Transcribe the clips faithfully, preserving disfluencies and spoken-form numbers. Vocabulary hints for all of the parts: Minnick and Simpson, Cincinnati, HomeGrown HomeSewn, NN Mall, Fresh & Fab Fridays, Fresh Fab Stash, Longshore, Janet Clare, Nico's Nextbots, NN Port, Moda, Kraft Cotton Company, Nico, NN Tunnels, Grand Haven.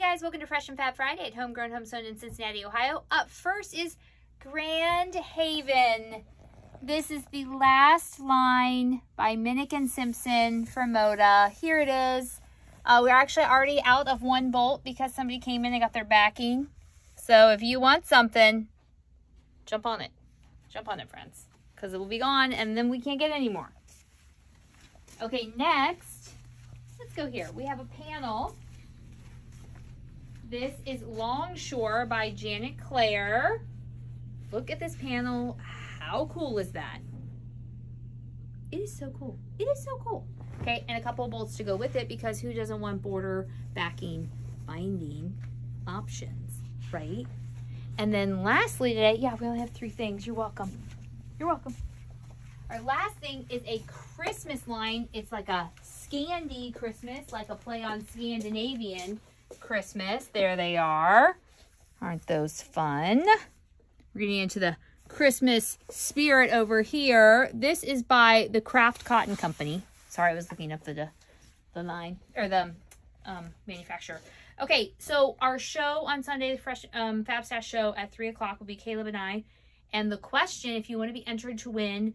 Hey guys, welcome to Fresh and Fab Friday at HomeGrown HomeSewn in Cincinnati, Ohio. Up first is Grand Haven. This is the last line by Minnick and Simpson from Moda. Here it is. Uh, we're actually already out of one bolt because somebody came in and got their backing. So if you want something, jump on it. Jump on it, friends, because it will be gone and then we can't get any more. Okay, next, let's go here. We have a panel. This is Longshore by Janet Clare. Look at this panel. How cool is that? It is so cool. It is so cool. Okay, and a couple of bolts to go with it because who doesn't want border backing binding options, right? And then lastly today, yeah, we only have three things. You're welcome. You're welcome. Our last thing is a Christmas line. It's like a Scandi Christmas, like a play on Scandinavian Christmas. There they are. Aren't those fun? We're getting into the Christmas spirit over here. This is by the Kraft Cotton Company. Sorry, I was looking up the the line or the um, manufacturer. Okay, so our show on Sunday, the Fresh um, Fab Stash show at three o'clock will be Caleb and I. And the question, if you want to be entered to win,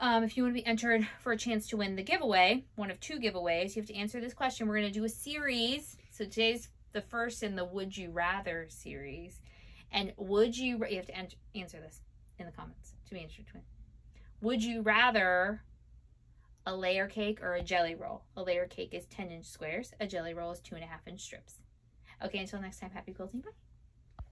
um, if you want to be entered for a chance to win the giveaway, one of two giveaways, you have to answer this question. We're going to do a series. So today's the first in the Would You Rather series. And would you, you have to enter, answer this in the comments to be entered to win. Would you rather a layer cake or a jelly roll? A layer cake is ten inch squares. A jelly roll is two and a half inch strips. Okay, until next time, happy quilting. Bye.